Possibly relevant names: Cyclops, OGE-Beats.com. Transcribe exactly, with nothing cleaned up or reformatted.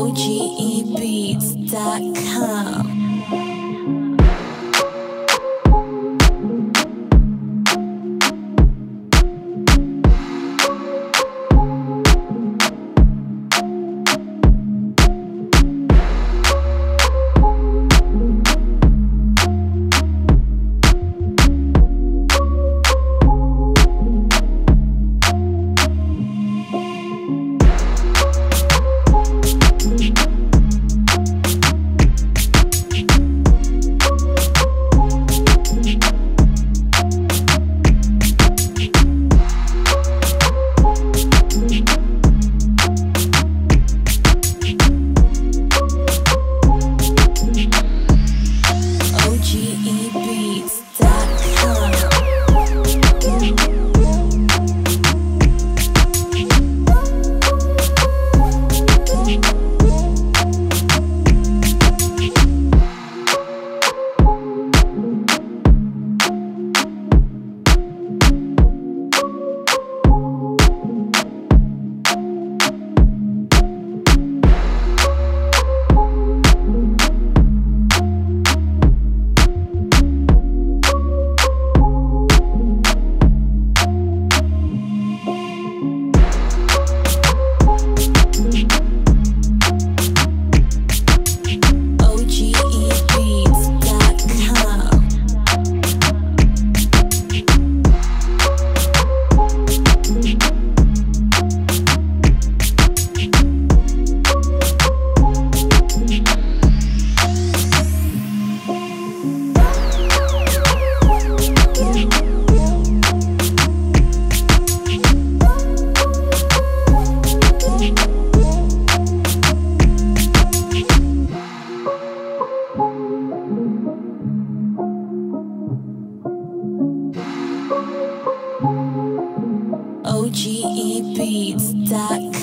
O G E Beats dot com. O G E Beats dot com